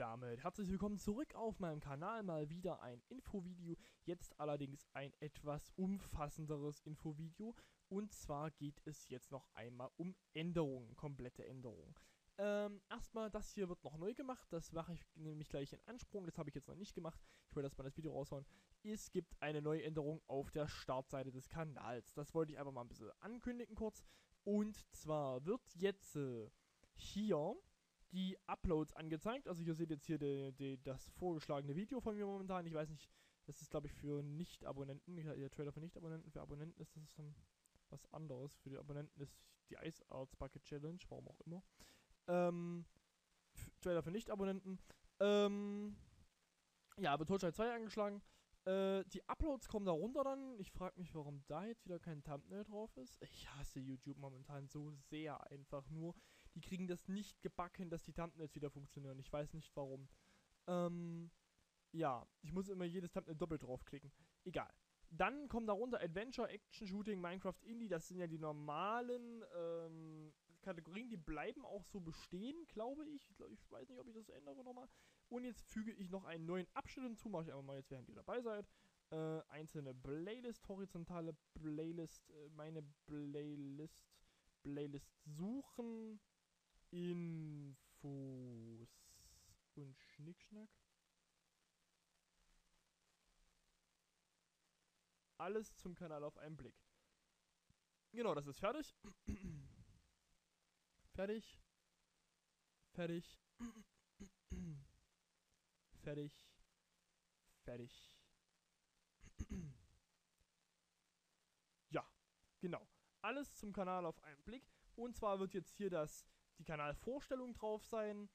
damit herzlich willkommen zurück auf meinem Kanal, mal wieder ein Infovideo, jetzt allerdings ein etwas umfassenderes Infovideo, und zwar geht es jetzt noch einmal um Änderungen, komplette Änderungen. Erstmal, das hier wird noch neu gemacht, das mache ich nämlich gleich in Ansprung, das habe ich jetzt noch nicht gemacht, ich wollte erstmal das Video raushauen. Es gibt eine neue Änderung auf der Startseite des Kanals, das wollte ich einfach mal ein bisschen ankündigen kurz, und zwar wird jetzt hier die Uploads angezeigt, also ihr seht jetzt hier das vorgeschlagene Video von mir momentan, ich weiß nicht, das ist glaube ich für Nicht-Abonnenten, der Trailer für Nicht-Abonnenten, für Abonnenten ist das dann was anderes, für die Abonnenten ist die Ice Arts Bucket Challenge, warum auch immer, Trailer für Nicht-Abonnenten, ja, wird Torchlight 2 angeschlagen, die Uploads kommen da runter dann, ich frage mich, warum da jetzt wieder kein Thumbnail drauf ist, ich hasse YouTube momentan so sehr einfach nur, die kriegen das nicht gebacken, dass die Thumbnails wieder funktionieren, ich weiß nicht warum, ja, ich muss immer jedes Thumbnail doppelt draufklicken, egal. Dann kommen darunter Adventure, Action, Shooting, Minecraft, Indie, das sind ja die normalen Kategorien, die bleiben auch so bestehen, glaube ich. Ich weiß nicht, ob ich das ändere nochmal. Und jetzt füge ich noch einen neuen Abschnitt hinzu, mache ich einfach mal jetzt, während ihr dabei seid. Einzelne Playlist, horizontale Playlist, meine Playlist, Playlist suchen, Infos und Schnickschnack. Alles zum Kanal auf einen Blick. Genau, das ist fertig. Fertig. Fertig. Fertig. Fertig. Ja, genau. Alles zum Kanal auf einen Blick. Und zwar wird jetzt hier die Kanalvorstellung drauf sein.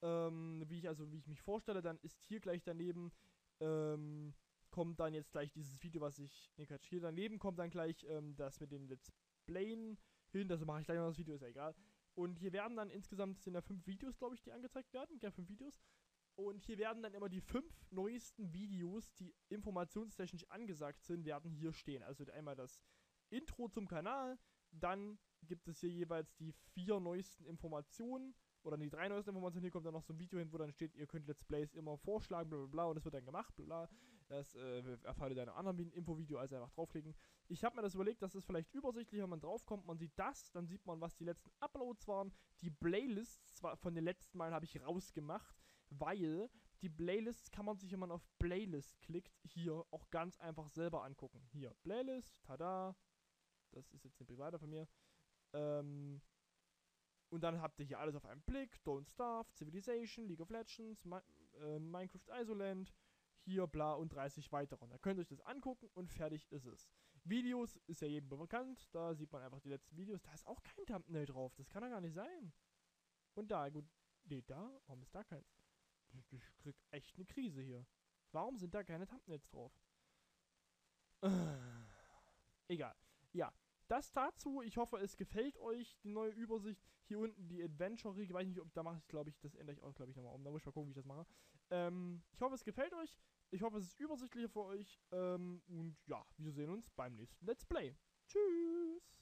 Wie ich mich vorstelle, dann ist hier gleich daneben kommt dann jetzt gleich dieses Video, was ich... Ne, Quatsch, hier daneben kommt dann gleich das mit dem Let's Playen hin. Das mache ich gleich noch, das Video ist ja egal. Und hier werden dann insgesamt, sind ja 5 Videos, glaube ich, die angezeigt werden. Ja, 5 Videos. Und hier werden dann immer die 5 neuesten Videos, die informationstechnisch angesagt sind, werden hier stehen. Also einmal das Intro zum Kanal, dann gibt es hier jeweils die 4 neuesten Informationen. Oder die 3 neuesten Informationen, hier kommt dann noch so ein Video hin, wo dann steht, ihr könnt Let's Plays immer vorschlagen, bla bla bla, und das wird dann gemacht, bla bla. Das erfahrt ihr dann in einem anderen Infovideo, also einfach draufklicken. Ich habe mir das überlegt, das ist vielleicht übersichtlicher, wenn man draufkommt, man sieht das, dann sieht man, was die letzten Uploads waren. Die Playlists von den letzten Mal habe ich rausgemacht, weil die Playlists kann man sich, wenn man auf Playlist klickt, hier auch ganz einfach selber angucken. Hier, Playlist, tada, das ist jetzt eine private von mir, und dann habt ihr hier alles auf einen Blick, Don't Starve, Civilization, League of Legends, Minecraft Isoland, hier bla und 30 weitere. Da könnt ihr euch das angucken und fertig ist es. Videos ist ja jedem bekannt, da sieht man einfach die letzten Videos, da ist auch kein Thumbnail drauf, das kann ja gar nicht sein. Und da, gut, nee, da, warum ist da keins? Ich krieg echt eine Krise hier. Warum sind da keine Thumbnails drauf? Egal, ja. Das dazu, ich hoffe, es gefällt euch, die neue Übersicht. Hier unten die Adventure-Riege, ich weiß nicht, ob da mache ich, glaube ich, das ändere ich auch, glaube ich, nochmal um. Da muss ich mal gucken, wie ich das mache. Ich hoffe, es gefällt euch. Ich hoffe, es ist übersichtlicher für euch. Und ja, wir sehen uns beim nächsten Let's Play. Tschüss!